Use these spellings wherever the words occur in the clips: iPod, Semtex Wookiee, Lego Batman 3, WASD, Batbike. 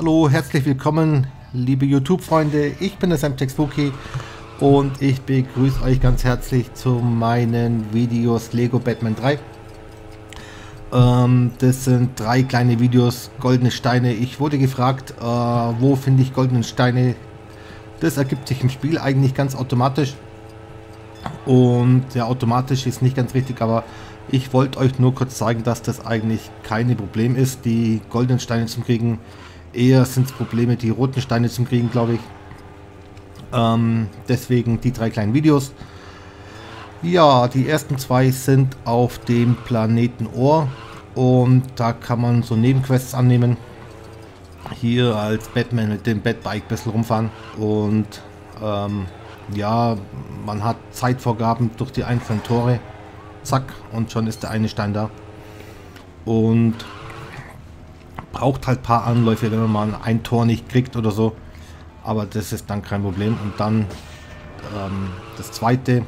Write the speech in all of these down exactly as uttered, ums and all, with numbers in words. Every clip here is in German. Hallo, herzlich willkommen, liebe YouTube-Freunde. Ich bin der Semtex Wookiee und ich begrüße euch ganz herzlich zu meinen Videos Lego Batman drei. Ähm, das sind drei kleine Videos, goldene Steine. Ich wurde gefragt, äh, wo finde ich goldene Steine? Das ergibt sich im Spiel eigentlich ganz automatisch. Und ja, automatisch ist nicht ganz richtig, aber ich wollte euch nur kurz zeigen, dass das eigentlich keine Problem ist, die goldenen Steine zu kriegen. Eher sind es Probleme, die roten Steine zu kriegen, glaube ich. Ähm, deswegen die drei kleinen Videos. Ja, die ersten zwei sind auf dem Planeten Ohr. Und da kann man so Nebenquests annehmen. Hier als Batman mit dem Batbike ein bisschen rumfahren. Und ähm, ja, man hat Zeitvorgaben durch die einzelnen Tore. Zack, und schon ist der eine Stein da. Und braucht halt ein paar Anläufe, wenn man mal ein Tor nicht kriegt oder so. Aber das ist dann kein Problem. Und dann ähm, das zweite,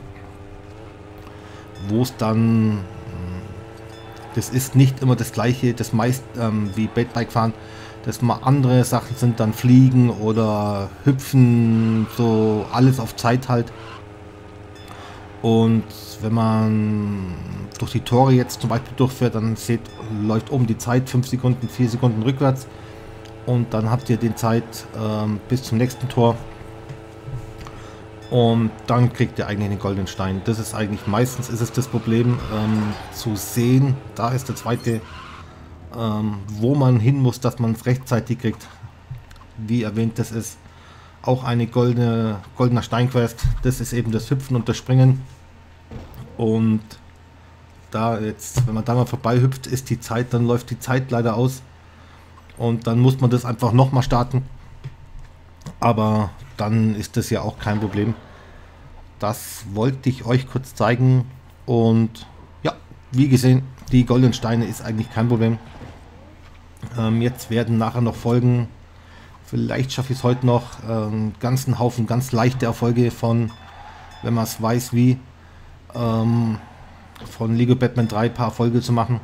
wo es dann... Das ist nicht immer das gleiche, das meist ähm, wie Batbike fahren. Das mal andere Sachen sind dann Fliegen oder Hüpfen, so alles auf Zeit halt. Und wenn man durch die Tore jetzt zum Beispiel durchfährt, dann seht, läuft oben die Zeit fünf Sekunden, vier Sekunden rückwärts. Und dann habt ihr die Zeit ähm, bis zum nächsten Tor. Und dann kriegt ihr eigentlich den goldenen Stein. Das ist eigentlich, meistens ist es das Problem ähm, zu sehen. Da ist der zweite, ähm, wo man hin muss, dass man es rechtzeitig kriegt. Wie erwähnt, das ist auch eine goldene, goldener Steinquest. Das ist eben das Hüpfen und das Springen. Und da jetzt, wenn man da mal vorbei hüpft, ist die Zeit, dann läuft die Zeit leider aus. Und dann muss man das einfach nochmal starten. Aber dann ist das ja auch kein Problem. Das wollte ich euch kurz zeigen. Und ja, wie gesehen, die goldenen Steine ist eigentlich kein Problem. Ähm, jetzt werden nachher noch Folgen. Vielleicht schaffe ich es heute noch. Ähm, ganzen Haufen ganz leichte Erfolge von, wenn man es weiß wie, ähm, von Lego Batman drei paar Erfolge zu machen.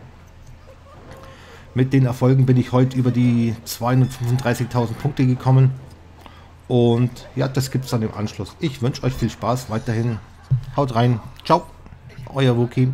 Mit den Erfolgen bin ich heute über die zweihundertfünfunddreißigtausend Punkte gekommen. Und ja, das gibt es dann im Anschluss. Ich wünsche euch viel Spaß weiterhin. Haut rein. Ciao, euer Wookiee.